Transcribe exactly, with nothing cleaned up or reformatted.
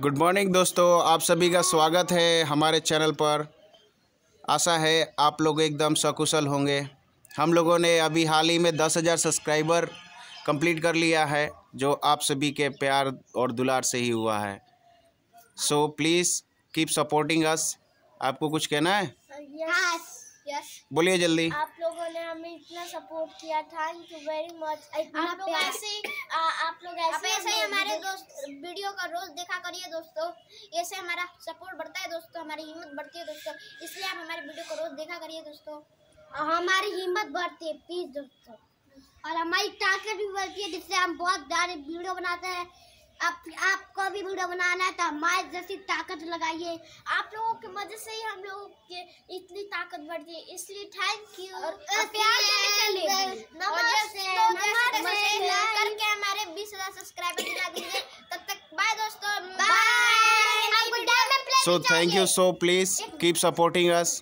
Good morning दोस्तों, आप सभी का स्वागत है हमारे चैनल पर। आशा है आप लोग एकदम सकुशल होंगे। हम लोगों ने अभी हाल ही में दस हज़ार सब्सक्राइबर कंप्लीट कर लिया है, जो आप सभी के प्यार और दुलार से ही हुआ है। So please keep supporting us. आपको कुछ कहना है? यस यस, बोलिए जल्दी। आप लोगों ने हमें इतना सपोर्ट किया, थैंक यू वेरी मच। इतना प्यार से आप लोग ऐसे ऐसे ही हमारे दोस्त वीडियो का रोज देखा करिए दोस्तों। ऐसे हमारा सपोर्ट बढ़ता है दोस्तों, हमारी हिम्मत बढ़ती है दोस्तों। इसलिए आप हमारे वीडियो को रोज देखा करिए दोस्तों, और हमारी हिम्मत बढ़ती है प्लीज दोस्तों, और हमारी ताकत भी बढ़ती है, जिससे हम बहुत सारे वीडियो बनाते हैं। आप आपको भी वीडियो बनाना है तो हमारे जैसी ताकत लगाइए। आप लोगों की मदद से ही हम लोगों के इतनी ताकत बढ़ती है, इसलिए थैंक यू। और करके हमारे बीस हजार सब्सक्राइबर दिला दीजिए। तब तक बाय दोस्तों, bye. So thank you, so please keep supporting us.